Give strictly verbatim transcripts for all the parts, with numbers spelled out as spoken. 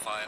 file.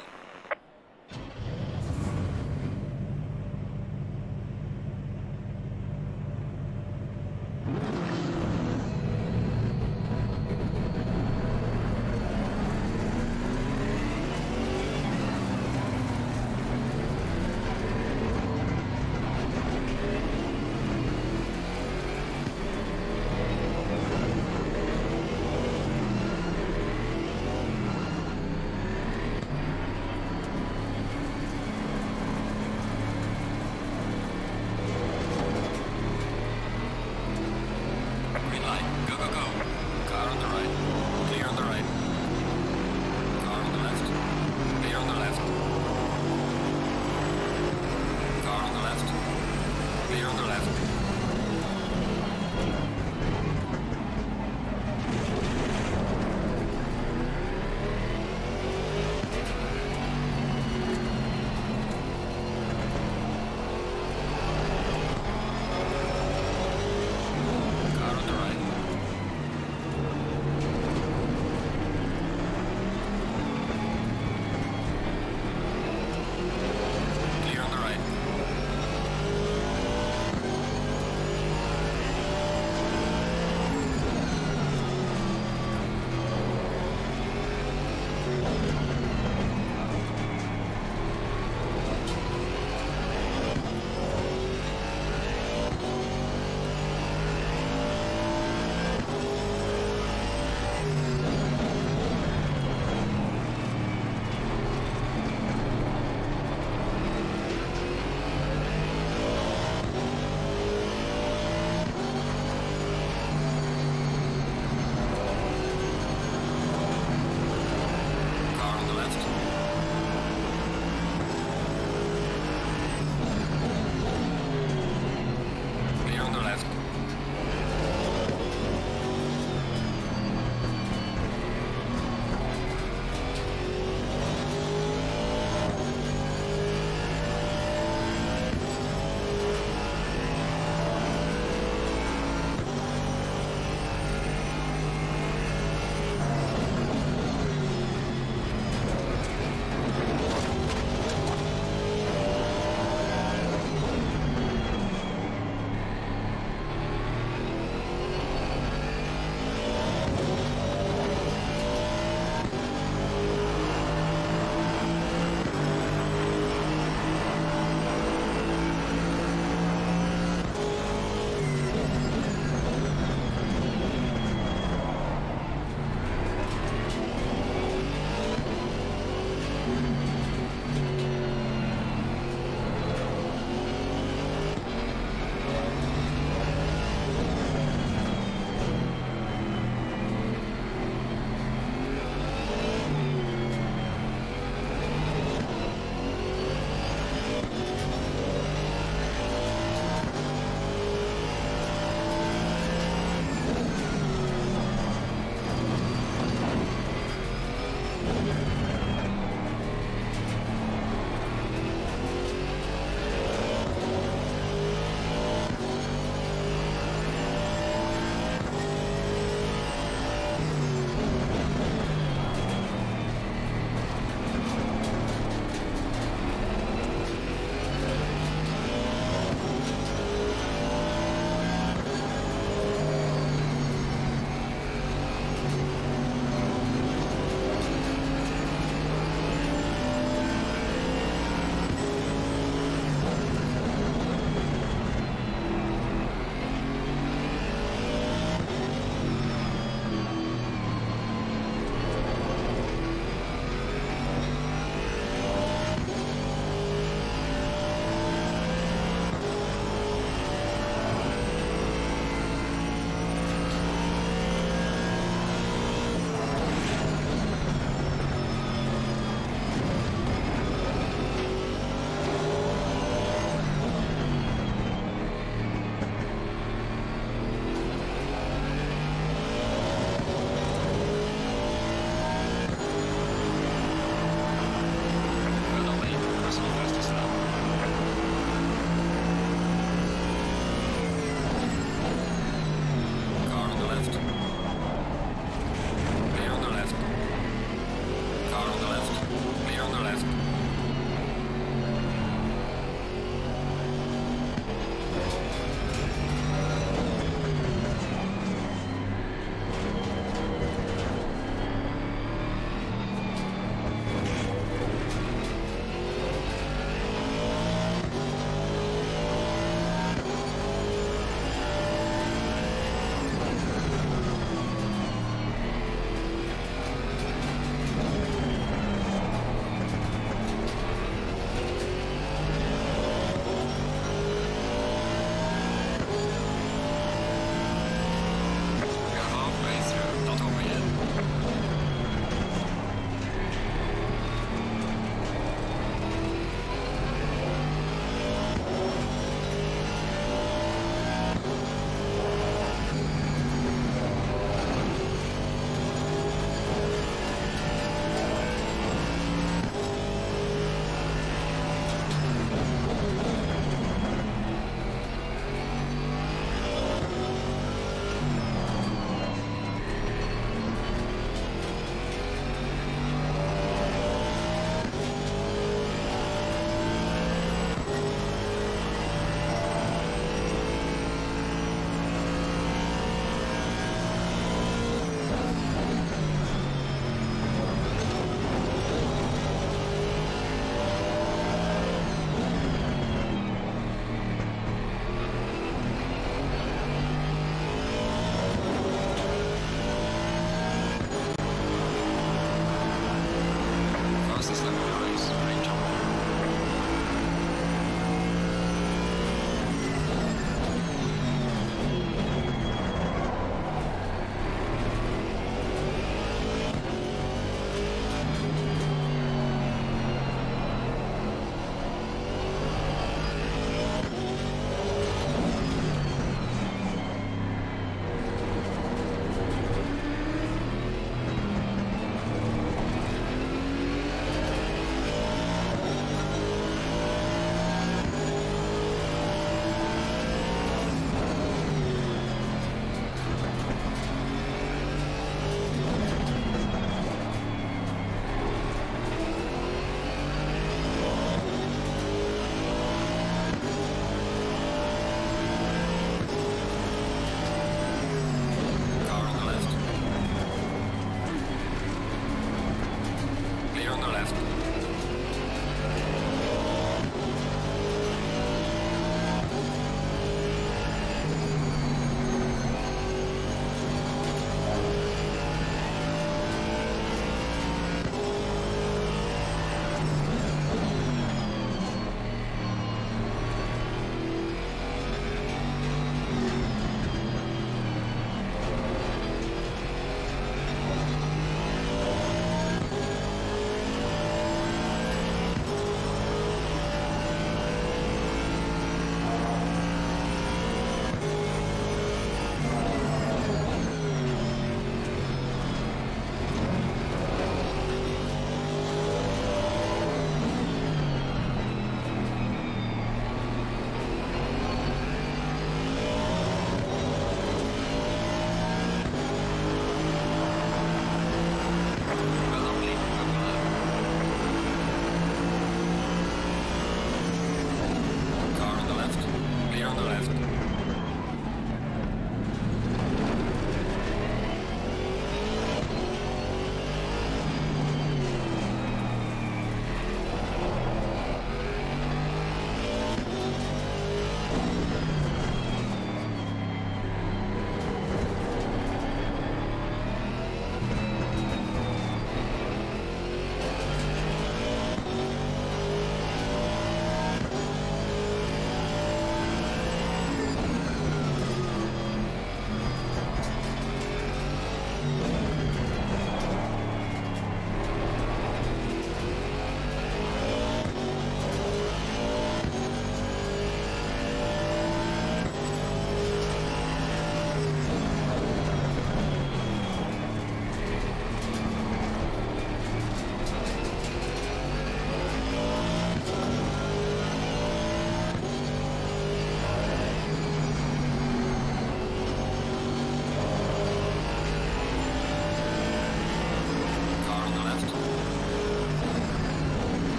on the left.